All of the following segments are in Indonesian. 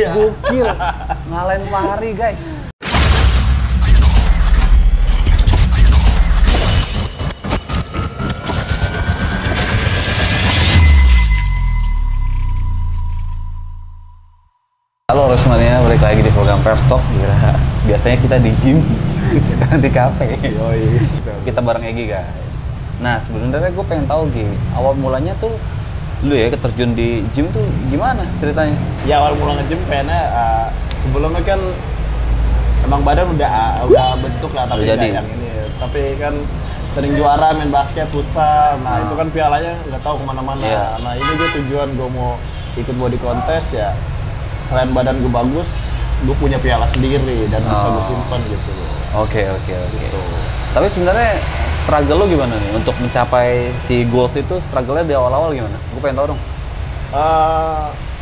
Gokil, ngalahin Fahri guys. Halo Formania, balik lagi di program PrepStalk. Biasanya kita di gym, sekarang di kafe. Kita bareng Egi guys. Nah sebenarnya gue pengen tahu Egi, awal mulanya tuh lu ya keterjun di gym tuh gimana ceritanya? Ya awal mula nge-gym kayaknya sebelumnya kan emang badan udah bentuk lah, tapi nggak yang ini. Tapi kan sering juara main basket, futsal. Nah itu kan pialanya nggak tahu kemana-mana. Yeah. Nah ini gue tujuan gue mau ikut body contest ya. Selain badan gue bagus, gue punya piala sendiri dan bisa gue simpan gitu. Oke. Tapi sebenarnya struggle lo gimana nih untuk mencapai si goals itu? Struggle-nya di awal-awal gimana? Gue pengen tahu dong.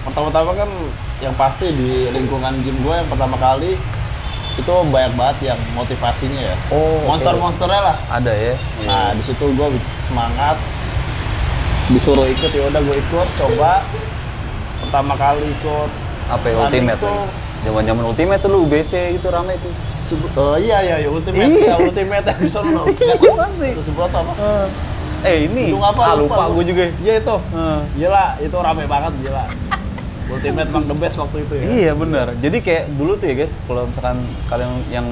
Pertama-tama kan yang pasti di lingkungan gym gue yang pertama kali itu banyak banget yang motivasinya ya. Monster-monsternya lah. Ada ya. Nah di situ gue semangat, disuruh ikut ya udah gue ikut coba. Pertama kali ikut apa ya, Ultimate tuh? Zaman-zaman Ultimate tuh lu UBC gitu rame tuh. Iya Ultimate. Iya Ultimate yang bisa lu nonton pasti. Sebelum apa? Ini. Lupa gue juga. Iya itu. Gila, itu rame banget gila. Ultimate emang the best waktu itu ya. Iya benar. Jadi kayak dulu tuh ya guys, kalau misalkan kalian yang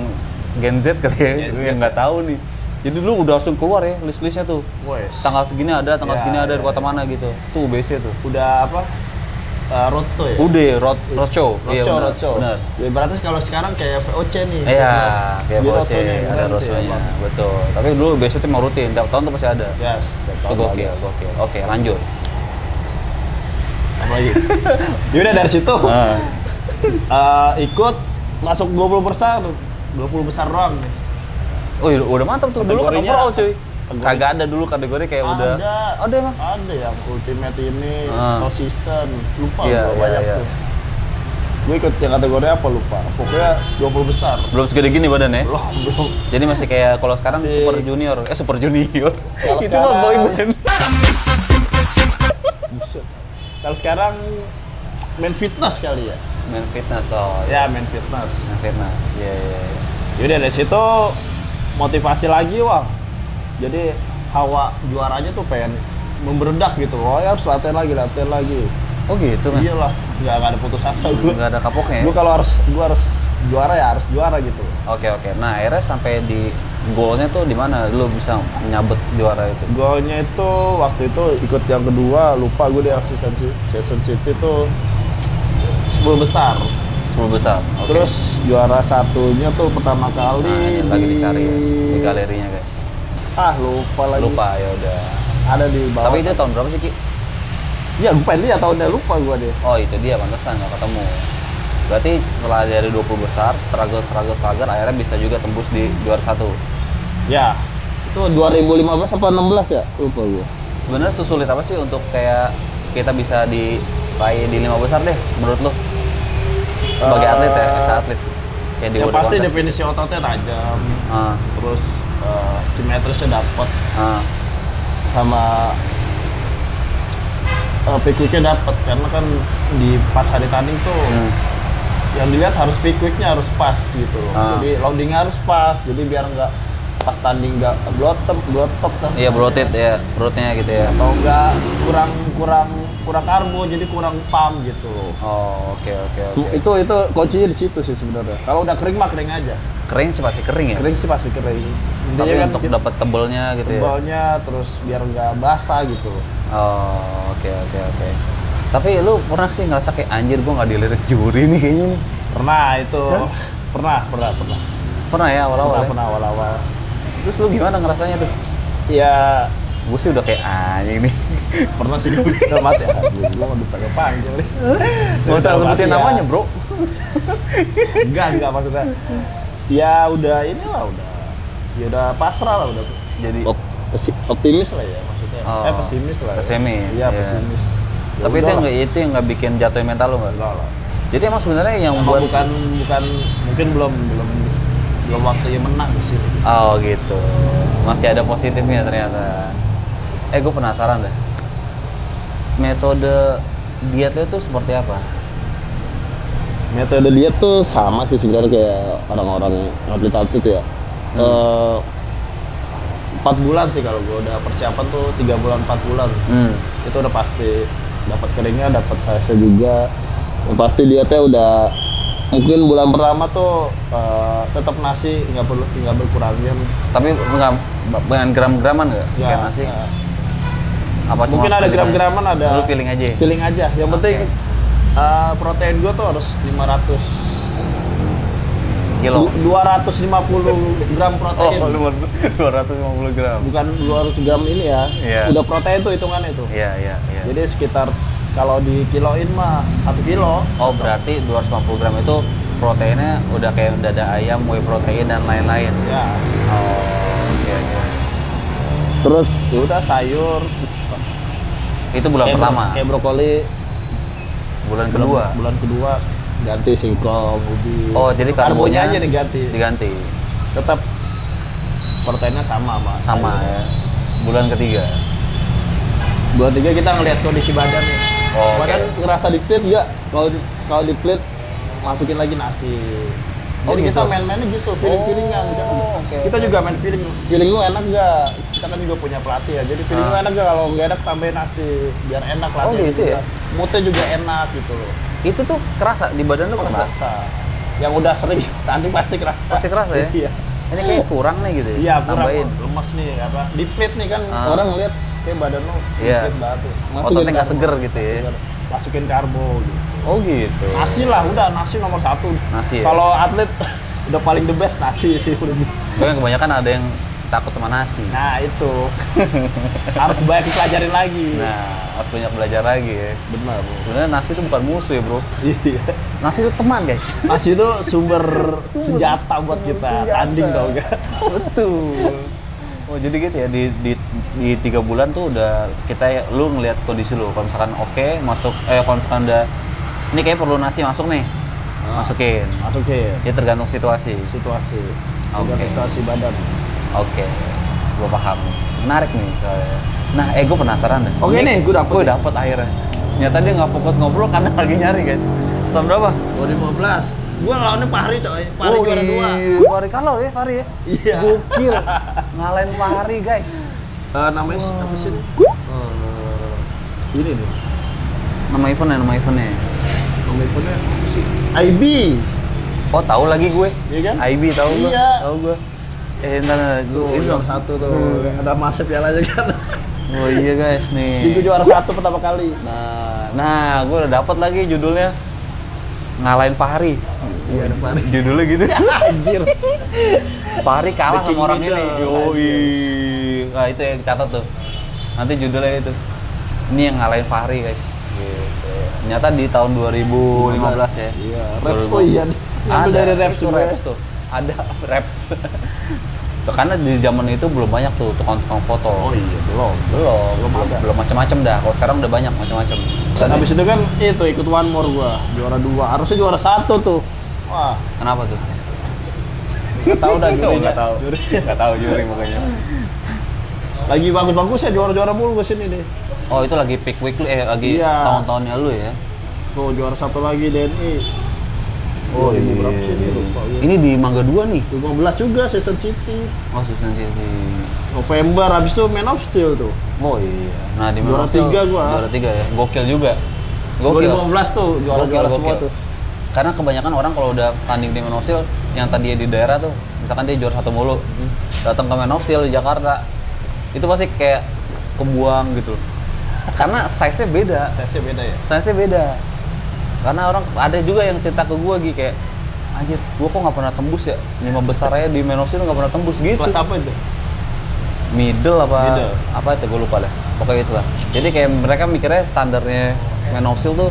Gen Z kali ya, yang nggak tahu nih. Jadi dulu udah langsung keluar ya list-listnya tuh. Tanggal segini ada, tanggal segini ada di kota mana gitu. Tuh UBC tuh. Udah apa? Road to ya? Udah, road show. Bener. Ya, berarti kalau sekarang kayak VOC nih. Iya, kayak VOC, ada road show-nya. Betul. Tapi dulu biasanya itu mau rutin, tiap tahun tuh pasti ada. Yes, tiap tahun ada. Gokil. Oke, lanjut. Apa lagi? Yaudah dari situ, ikut masuk 20 besar tuh. 20 besar doang nih. Oh iya, udah mantap tuh. Dulu kan overall cuy. Kagak ada dulu kategori kayak udah. Ada emang? Ada yang Ultimate ini, slow season, lupa banyak tuh. Gue ikut yang kategori apa lupa, pokoknya 20 besar. Belum segede gini badannya? Belum. Jadi masih kayak kalau sekarang super junior. Itu mah boy band. Kalau sekarang main fitness kali ya? Main fitness, ya main fitness. Iya. Yaudah dari situ motivasi lagi wah. Jadi hawa juaranya tuh pengen memberedak gitu. Oh ya harus latihan lagi. Oh gitu kan? Iyalah, nggak ada putus asa gue. Nggak ada kapoknya ya? Gue kalau harus juara ya harus juara gitu. Oke. Nah akhirnya sampai di goalnya tuh di mana lo bisa nyabet juara itu? Goalnya itu waktu itu ikut yang kedua, lupa gue di season city tuh 10 besar. 10 besar, oke. Terus juara satunya tuh pertama kali lagi dicari guys, di galerinya guys. Lupa ya udah. Ada di bawah. Tapi itu tahun berapa sih Ki? Ya gue pengen lihat tahunnya lupa gue deh. Oh itu dia pantesan nggak ketemu. Berarti setelah dari 20 besar struggle akhirnya bisa juga tembus di juara 1. Ya. Itu 2015 apa 16 ya? Lupa gue. Sebenarnya sesulit apa sih untuk kayak kita bisa diraih di 5 besar deh menurut lo? Sebagai atlet ya, atlet. Kayak di pasti definisi ototnya tajam. Terus simetrisnya dapat, sama pick-quicknya dapat karena kan di pas hari tanding tuh yang dilihat harus pick-quicknya harus pas gitu, jadi loadingnya harus pas, jadi biar nggak pas tanding nggak bloated kan? Iya bloated ya perutnya gitu ya. Atau nggak kurang karbo jadi kurang pump gitu. Oke. Itu kuncinya di situ sih sebenarnya. Kalau udah kering mah kering aja. Kering sih pasti kering. Tapi kan untuk dapat tebelnya gitu ya. Tebelnya terus biar nggak basah gitu. Oke. Tapi lu pernah sih ngerasa kayak anjir gua nggak dilirik juri nih kayaknya nih? Pernah itu. Pernah. Pernah ya awal-awal. Pernah awal-awal. Terus lu gimana ngerasanya tuh? Ya gue sih udah kayak anjing nih. Pernah sih gue udah mati ya. Belum udah pengen panggil nih. Gak usah sebutin namanya bro. Enggak maksudnya. Ya udah pasrah lah udah. Jadi optimis lah ya maksudnya. Pesimis lah. Pesimis. Ya, tapi itu yang nggak bikin jatuhin mental lu nggak? Enggak lah. Jadi emang sebenarnya yang buat bukan mungkin belum waktunya menang di sini. Oh gitu. Masih ada positifnya ternyata. Gue penasaran deh. Metode dietnya itu seperti apa? Metode diet tuh sama sih sebenarnya kayak orang-orang atlet-atlet ya. 4 bulan sih kalau gue udah persiapan tuh 3 bulan 4 bulan. Itu udah pasti dapat keringnya, dapat size juga. Yang pasti dietnya udah mungkin bulan pertama tuh tetap nasi, nggak perlu tinggal berkurangin. Tapi nggak dengan gram-graman nggak? Ya, kayak nasi. Ya. Apa mungkin ada gram-graman ada. Lu feeling aja. Feeling aja. Yang penting protein gue tuh harus 500 kilo. 250 gram protein. Oh, 250 gram. Bukan 200 gram ini ya. Yeah. Udah protein tuh hitungannya itu. Iya, yeah, iya, yeah, iya. Yeah. Jadi sekitar kalau dikiloin mah 1 kilo. Oh, berarti 250 gram itu proteinnya udah kayak dada ayam, whey protein dan lain-lain. Iya. Yeah. Oh, iya, yeah, iya. Yeah. Terus udah sayur. Itu bulan pertama. Kayak brokoli. Bulan kedua. Bulan kedua ganti singkong, ubi. Oh, jadi karbonya aja diganti. Diganti. Tetap proteinnya sama, Mas. Sama ya. Bulan ketiga. Bulan ketiga kita ngelihat kondisi badan ya. Oh, badan okay. Ngerasa depleted enggak? Kalau depleted masukin lagi nasi. Oh, jadi gitu. Kita main-mainnya gitu, feeling-feelingan. Oh, okay. Kita juga main feeling. Feeling lu enak nggak? Kita kan juga punya pelatih ya. Jadi feeling lu enak nggak? Kalau nggak enak tambahin nasi biar enak lah. Oh gitu ya. Moodnya juga enak gitu loh. Itu tuh kerasa di badan lu kerasa. Yang udah sering tanding pasti kerasa. Pasti kerasa ya. Iya. Ini kayak kurang nih gitu ya. Iya, tambahin. Lemes nih apa? Depleted nih kan orang ngeliat kayak badan lu depleted banget. Ototnya nggak seger gitu ya. Seger. Masukin karbo gitu. Oh gitu. Nasi lah, udah nasi nomor satu. Nasi. Ya? Kalau atlet udah paling the best nasi sih udah gitu. Kebanyakan ada yang takut sama nasi. Nah itu harus banyak pelajarin lagi. Nah harus banyak belajar lagi ya. Benar. Bro. Sebenarnya nasi itu bukan musuh ya bro. Iya. Nasi itu teman guys. Nasi itu sumber senjata buat kita tanding tau gak? Betul. Oh jadi gitu ya di 3 bulan tuh udah kita lu ngelihat kondisi lu. Kalau misalkan oke, masuk kalau misalkan udah ini kayak perlu nasi masuk nih, masukin. Ya tergantung situasi. Tergantung situasi badan. Oke, gue paham. Menarik nih soalnya. Nah, gue penasaran deh. Oke nih, gue dapet akhirnya. Nyata dia nggak fokus ngobrol karena lagi nyari guys. Tahun berapa? 2015. Gue lawannya Fahri coy. Fahri juara 2. Fahri kalau ya Fahri ya. Iya. Gokil. Ngalahin Fahri guys. Namanya apa sih? Ini nih. Nama eventnya. Nama eventnya apa sih? IB. Oh tahu lagi gue. Iya kan? IB tahu gue. Iya. Tahu gue. Gue juara 1 tuh. Ada masif ya aja kan. Oh iya guys nih. Gue juara 1 pertama kali. Nah gue udah dapat lagi judulnya. Ngalahin Fahri. Iya, Fahri. Judulnya gitu. Anjir. Fahri kalah sama orang ini. Yoi. Nah, itu yang catat tuh. Nanti judulnya itu. Ini yang ngalahin Fahri, guys. Gitu. Ternyata di tahun 2015 ya. Iya, reps. Oh iya. Ada reps tuh. Ada reps. Tuh, karena di zaman itu belum banyak tuh tukang-tukang foto. Oh iya, belum macam-macam dah. Kalau sekarang udah banyak macam-macam. Habis itu kan itu ikut one more gua, juara 2. Harusnya juara 1 tuh. Wah, kenapa tuh? Enggak tahu dah jurinya. Enggak tahu juri makanya. Lagi bagus-bagusnya juara-juara mulu gua sini deh. Oh, itu lagi peak week lu lagi tahun-tahunnya lu ya. Tuh juara 1 lagi DNI. Oh ini berapa sih ini lupa. Ini di Mangga 2 nih. 15 juga Season City. Oh Season City. November habis itu Man of Steel tuh. Oh iya. Nah di Man of Steel juara 3 ya. Gokil juga. Gokil. 2015 tuh juara semua tuh. Karena kebanyakan orang kalau udah tanding di Man of Steel yang tadi di daerah tuh, misalkan dia juara 1 mulu, datang ke Man of Steel di Jakarta, itu pasti kayak kebuang gitu. Karena size-nya beda. Size-nya beda ya. Size-nya beda. Karena orang ada juga yang cerita ke gue gitu kayak anjir gue kok nggak pernah tembus ya 5 besar aja di Man of Steel nggak pernah tembus gitu. Kelas apa itu? Middle. Apa itu gue lupa deh. Pokoknya itu lah. Jadi kayak mereka mikirnya standarnya Man of Steel tuh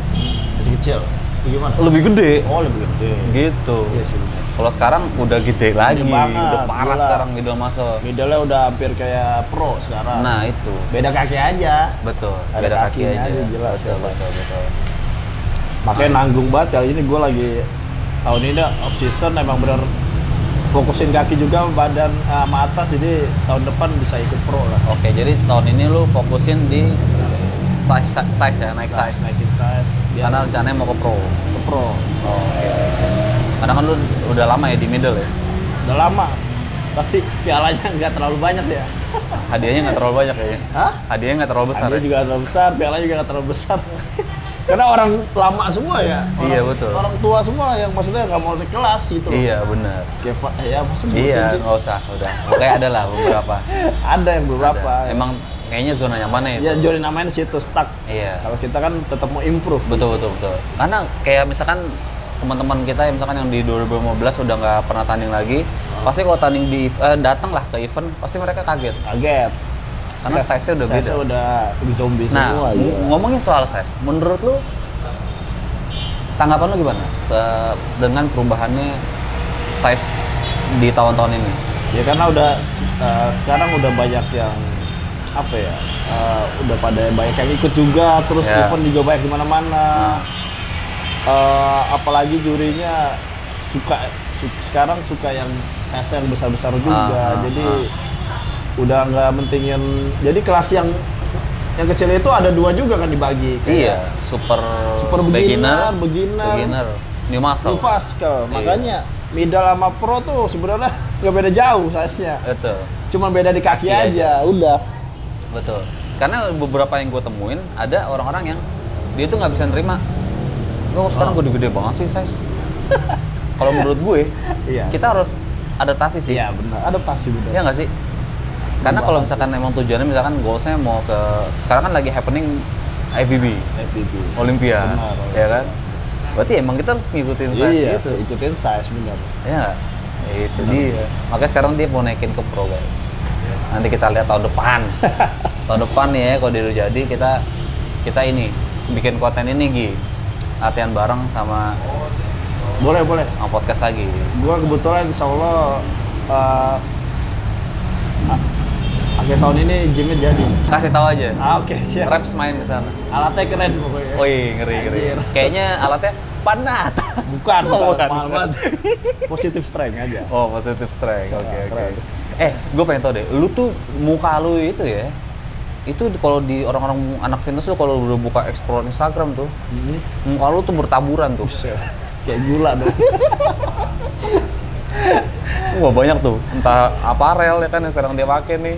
kecil. Gimana? Lebih gede. Oh lebih gede. Gitu. Yes, kalau sekarang udah gede lagi, udah parah sekarang middle muscle. Middle-nya udah hampir kayak pro sekarang. Nah itu. Beda kaki aja. Betul. Beda kaki aja. Jelas. Betul. Makanya nanggung banget kali ini gue lagi tahun ini off season emang bener fokusin kaki juga badan sama atas jadi tahun depan bisa ikut pro lah. Oke jadi tahun ini lu fokusin di size ya naik size. Naikin size. Karena rencananya mau ke pro. Oh, iya. Karena kan lu udah lama ya di middle ya? Udah lama, pasti pialanya nggak terlalu banyak ya. Hadiahnya nggak terlalu banyak ya? Hah? Hadiahnya nggak terlalu besar. Hadiah ya? Juga nggak terlalu besar, pialanya juga nggak terlalu besar. Karena orang lama semua ya, orang, iya, betul. Orang tua semua yang maksudnya nggak mau naik kelas gitu. Iya benar. Ya, ya maksudnya. Iya nggak usah, udah. Makanya ada lah beberapa. Ada yang beberapa. Ada. Ya. Emang kayaknya zona nyamannya itu. Ya zona nyamannya situ stuck. Iya. Kalau kita kan tetap mau improve. Betul gitu. Betul. Karena kayak misalkan teman-teman kita yang misalkan yang di 2015 udah nggak pernah tanding lagi, pasti kalau tanding di datang lah ke event, pasti mereka kaget. Kaget. Karena size-nya udah beda. Size-nya udah zombie semua. Nah, ngomongin soal size, menurut lu tanggapan lu gimana dengan perubahannya size di tahun-tahun ini? Ya karena udah sekarang udah banyak yang apa ya, udah pada banyak yang ikut juga, terus yeah. Event juga banyak di mana-mana. Apalagi jurinya sekarang suka yang size yang besar-besar juga, jadi udah nggak mentingin, jadi kelas yang kecil itu ada dua juga kan dibagi. Iya, super beginner, new muscle. Makanya middle sama pro tuh sebenarnya nggak beda jauh size-nya. Betul. Cuma beda di kaki aja, udah. Betul. Karena beberapa yang gue temuin ada orang-orang yang dia tuh nggak bisa nerima. Kok sekarang gue gede banget sih size. Kalau menurut gue, kita harus adaptasi sih. Iya benar, adaptasi benar. Iya nggak sih? Karena kalau misalkan emang tujuannya misalkan goalsnya mau ke, sekarang kan lagi happening IPB Olympia, benar, ya kan? Berarti emang kita harus ngikutin size gitu. Iya, ikutin size benar. Ya, itu dia. Makanya sekarang dia mau naikin ke pro guys. Nanti kita lihat tahun depan. Tahun depan ya kalau dia udah jadi kita ini bikin konten ini Gi. Latihan bareng sama. Boleh. Sama podcast lagi. Gua kebetulan insyaallah akhir tahun ini gymnya jadi. Kasih tahu aja. Oke, siap. Reps main ke sana. Alatnya keren pokoknya. Wih, ngeri. Kayaknya alatnya panat. Bukan. Mahal banget. Positive Strength aja. Oh, Positive Strength. Oke. Gue pengen tau deh, lu tuh muka lu itu ya. Itu kalau di orang-orang anak fitness lu kalau udah buka explore Instagram tuh, muka lu tuh bertaburan tuh. Kayak gula dong. Wah banyak tuh, entah aparel ya kan yang sekarang dia pakai nih,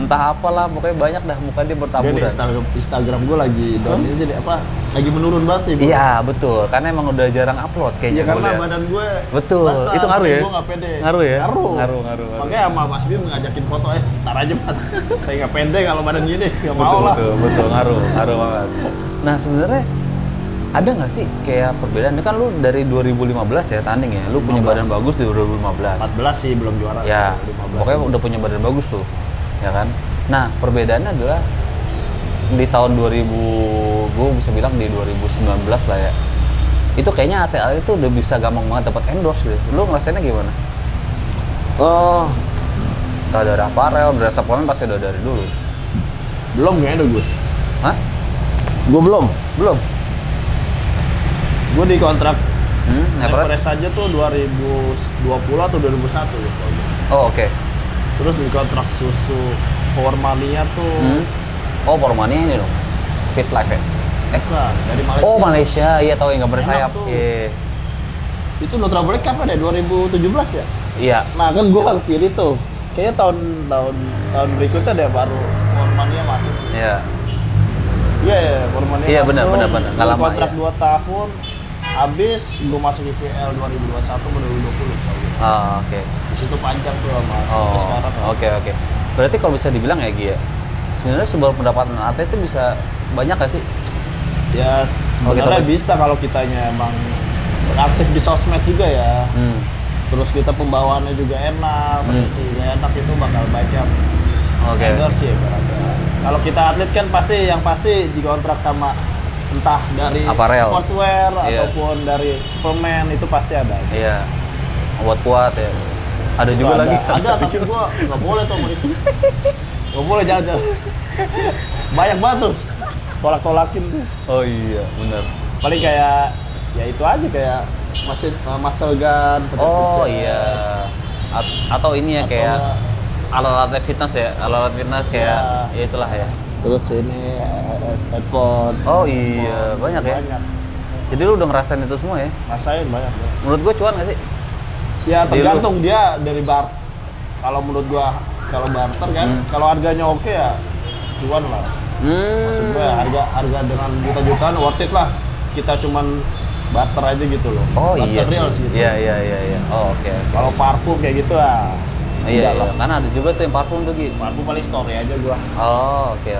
entah apalah, pokoknya banyak dah muka dia bertaburan. Instagram gue lagi down jadi apa? Lagi menurun banget ya. Iya betul, karena emang udah jarang upload kayaknya. Iya karena badan gue. Betul, basah, itu ngaruh ya. Gue nggak pede. Ngaruh. Makanya sama Mas Bim ngajakin foto ntar aja Mas. Saya nggak pede kalau badan gini, nggak mau lah. Betul, ngaruh banget. Nah sebenarnya ada nggak sih kayak perbedaan? Ini kan lu dari 2015 ya tanding ya, lu 15. Punya badan bagus di 2015. 14 sih belum juara. Ya, 15 pokoknya udah punya badan bagus tuh, ya kan? Nah perbedaannya adalah di tahun 2000, gue bisa bilang di 2019 lah ya. Itu kayaknya ATL itu udah bisa gampang banget dapat endorse gitu. Lu ngerasainnya gimana? Oh, tak ada aparel, berasa polen pasti udah dari dulu. Belum kayaknya gue. Hah? Gue belum. Gue di kontrak Everest aja tuh 2020 atau 2021 gitu. Oh oke. Terus di kontrak susu Formania tuh. Oh Formania ini dong, Fit Life ya? Nah, dari Malaysia. Oh Malaysia, iya tau yang gambar sayap. Iya. Itu Nutra Break kapan ya? 2017 ya? Iya. Nah kan gue kan pilih tuh. Kayaknya tahun berikutnya deh baru Formania masuk. Iya. Iya, Formania benar. Gak lama kontrak 2 tahun. Habis gue masuk VPL 2021-2020. Ah, oke. Di situ panjang tuh masuk sampai sekarang. Oke. Berarti kalau bisa dibilang ya Gia, sebenarnya sebuah pendapatan atlet itu bisa banyak gak sih? Ya, sebenarnya bisa kalau kitanya emang aktif di sosmed juga ya. Terus kita pembawaannya juga enak, enak itu bakal banyak. Endorse ya barangkali. Kalau kita atlet kan pasti dikontrak sama entah dari aparel, sportwear ataupun dari suplemen itu pasti ada. Iya. Buat kuat ya. Ada juga lagi. Ada tapi gua nggak boleh tuh itu. Nggak boleh jalan-jalan. Banyak banget tuh. Tolak-tolakin tuh. Oh iya, benar. Paling kayak ya itu aja kayak muscle gun. Oh iya. Atau ini ya kayak alat-alat fitness ya, kayak ya itulah ya. Terus ini headphone. Oh iya, banyak ya. Jadi lu udah ngerasain itu semua ya? Ngerasain banyak. Menurut gua cuan nggak sih? Ya tergantung dia dari bar. Kalau menurut gua kalau barter kan, kalau harganya oke ya cuan lah. Maksud gua harga dengan juta-jutaan worth it lah. Kita cuman barter aja gitu loh. Oh iya. Barter real sih. Iya. Oh oke. Kalau parfum kayak gitu lah. Iya. Karena ada juga tuh yang parfum tuh gitu. Parfum paling story aja gua. Oh oke.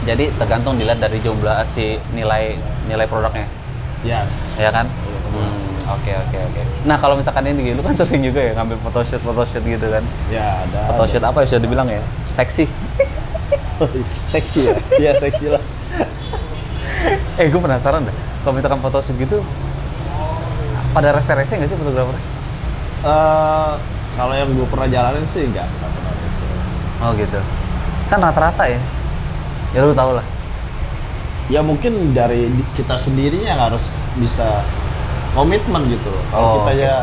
Jadi tergantung dilihat dari jumlah si nilai produknya. Yes. Ya kan? Oke. Nah kalau misalkan ini lu kan sering juga ya ngambil photoshoot gitu kan? Ya ada. Photoshoot apa ya sudah dibilang ya? Seksi. Seksi ya? Iya seksi lah. Gue penasaran deh. Kalau misalkan photoshoot gitu, pada rese-rese nggak sih fotografer? Kalau yang gue pernah jalanin sih nggak pernah rese. Oh gitu. Kan rata-rata ya? Ya lu tau lah. Ya mungkin dari kita sendirinya harus bisa komitmen gitu. Kalau kita ya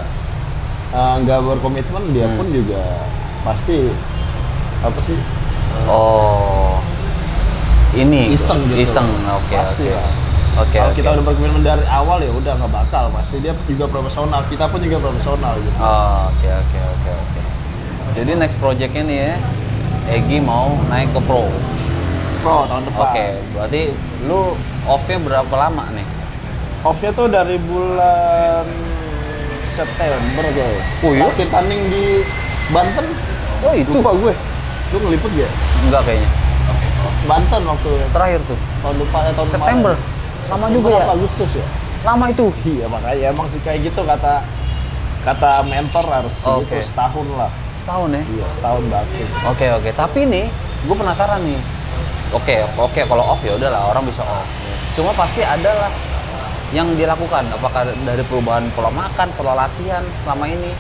nggak berkomitmen, dia pun juga pasti apa sih? Ini iseng gitu. Iseng, oke. Kalau kita udah berkomitmen dari awal ya udah nggak bakal pasti. Dia juga profesional, kita pun juga profesional gitu. Oke. Jadi next projectnya nih ya, Egi mau naik ke pro tahun depan. Oke, berarti lu off-nya berapa lama nih? Off-nya tuh dari bulan September gue. Oh iya? Tapi tanding di Banten. Oh itu? Lupa gue. Lu ngeliput gak? Enggak kayaknya. Banten waktu terakhir tuh? Tahun depan ya, tahun September? Kemarin. Lama juga ya? Agustus ya? Lama itu? Iya makanya emang sih kayak gitu kata mentor harus gitu setahun lah. Setahun ya? Iya setahun berarti. Oke. Tapi nih, gue penasaran nih. Oke, kalau off ya udahlah orang bisa off. Cuma pasti adalah yang dilakukan. Apakah dari perubahan pola makan, pola latihan selama ini?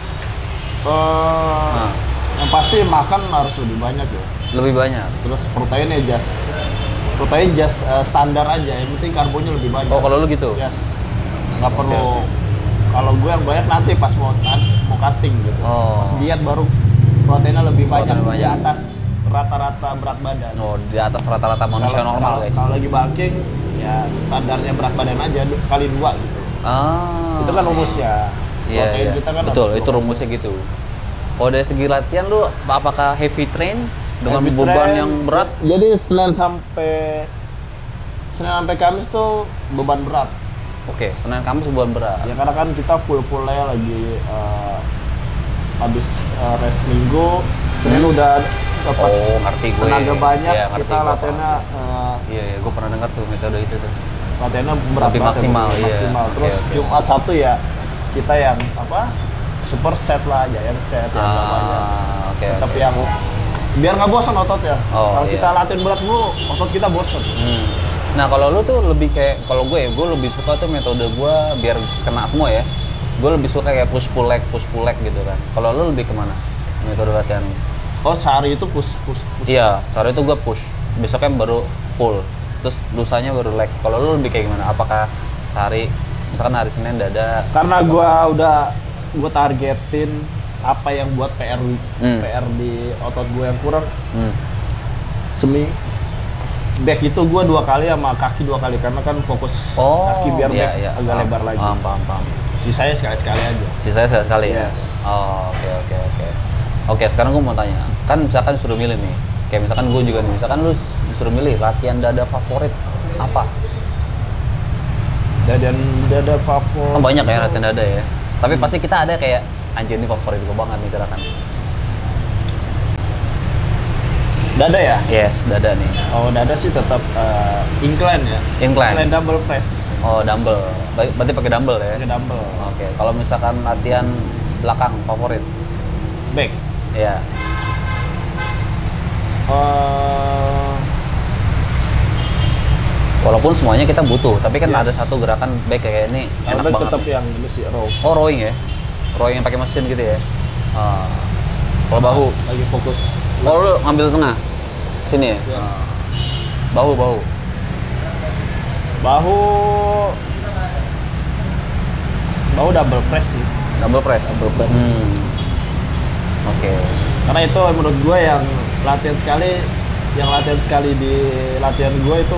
Yang pasti makan harus lebih banyak ya. Lebih banyak. Terus proteinnya just standar aja. Yang penting karbonya lebih banyak. Oh kalau lu gitu? Yes. Nggak perlu. Kalau gue yang banyak nanti pas mau cutting gitu. Pas diet baru proteinnya lebih banyak di atas rata-rata berat badan. Di atas rata-rata manusia normal guys. Kalau lagi bulking, ya standarnya berat badan aja kali 2 gitu. Itu kan rumusnya. Iya. Kita kan betul, itu rumusnya gitu. Kalau dari segi latihan lu, apakah heavy train dengan beban yang berat? Jadi Senin sampai Kamis tuh beban berat. Oke, Senin Kamis beban berat. Ya karena kan kita full-nya lagi habis rest minggu, Senin udah dapat tenaga banyak, ya, kita latihannya iya, gue pernah dengar tuh metode itu tuh latihannya berat maksimal. Terus Jumat Sabtu ya kita yang super set lah aja, yang set yang banyak tetap yang biar nggak bosan otot ya. Kalau kita latihan berat dulu otot kita bosan. Nah kalau lu tuh lebih kayak, kalau gue lebih suka tuh metode gue biar kena semua ya. Gue lebih suka kayak push pull leg gitu kan. Kalau lu lebih kemana metode latihan? Oh sehari itu push. Iya, sehari itu gue push. Besoknya baru pull. Terus lusanya baru leg. Kalau lu lebih kayak gimana? Apakah sehari, misalkan hari Senin dada? Karena gue targetin apa yang buat PR di otot gue yang kurang. Semi back itu gue 2 kali sama kaki 2 kali karena kan fokus kaki biar agak lebar lagi. Paham. Sisanya sekali-sekali aja. Sisanya sekali-sekali ya. Oke. Oke, sekarang gue mau tanya, kan misalkan disuruh milih nih, kayak misalkan gue juga nih, misalkan lu disuruh milih latihan dada favorit apa? Dada favorit? Kan banyak ya latihan dada ya, tapi pasti kita ada kayak, anjir ini favorit gue banget nih gerakan. Dada ya? Yes, dada nih. Oh, dada sih tetap incline ya? Incline dumbbell press. Oh, dumbbell. Berarti pakai dumbbell ya? Pakai dumbbell. Oke, kalau misalkan latihan belakang favorit? Back. Ya. Walaupun semuanya kita butuh, tapi kan ada satu gerakan back kayak ini enak banget. Tetap yang ini sih row. Oh rowing ya, rowing yang pakai mesin gitu ya. Kalau bahu lagi fokus. Kalau lu ngambil tengah, sini ya. Bahu double press sih. Double press. Oke. Karena itu menurut gue yang latihan sekali di latihan gue itu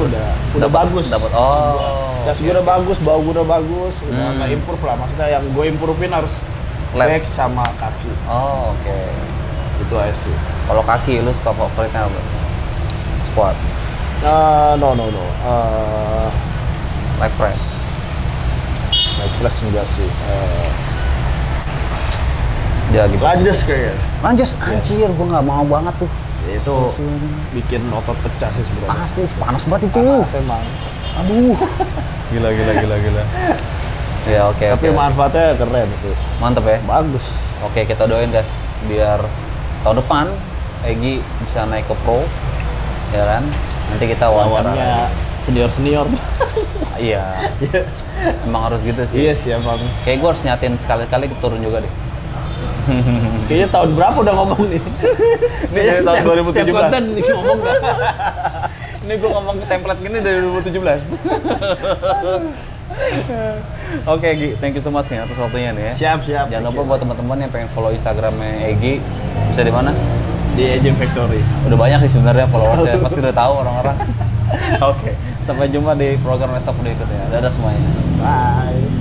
udah bagus. Dapat. gas gue udah bagus, bau gue udah bagus, udah improve lah. Maksudnya yang gue improvein harus leg sama kaki. Oh, oke. Okay. Itu aja sih. Kalau kaki lu suka favoritnya apa? Squat. No. Leg press. Leg press enggak sih. Dia lagi lunges kayaknya. Lunges anjir, gue nggak mau banget tuh. Itu bikin otot pecah sih sebenarnya. Asli, panas banget itu. Panas emang. Aduh. Gila. Ya oke. Tapi manfaatnya keren sih. Mantep ya. Bagus. Oke, kita doain guys biar tahun depan Egi bisa naik ke pro. Ya kan? Nanti kita wawancara senior-senior. Iya. Emang harus gitu sih. Iya sih emang. Kayak gue harus nyatin sekali-kali turun juga deh. Kayaknya tahun berapa udah ngomong nih? Ini dari tahun 2017. Konten nih ngomong gak? Ini gue ngomong ke template gini dari 2017. Oke Egi, thank you so much nih atas waktunya nih ya. Siap. Jangan lupa buat teman-teman yang pengen follow Instagramnya Egi, bisa di mana? Di Egi Factory. Udah banyak sih sebenarnya followersnya, pasti udah tahu orang-orang. Oke, sampai jumpa di program Restop berikutnya. Dadah semuanya. Bye.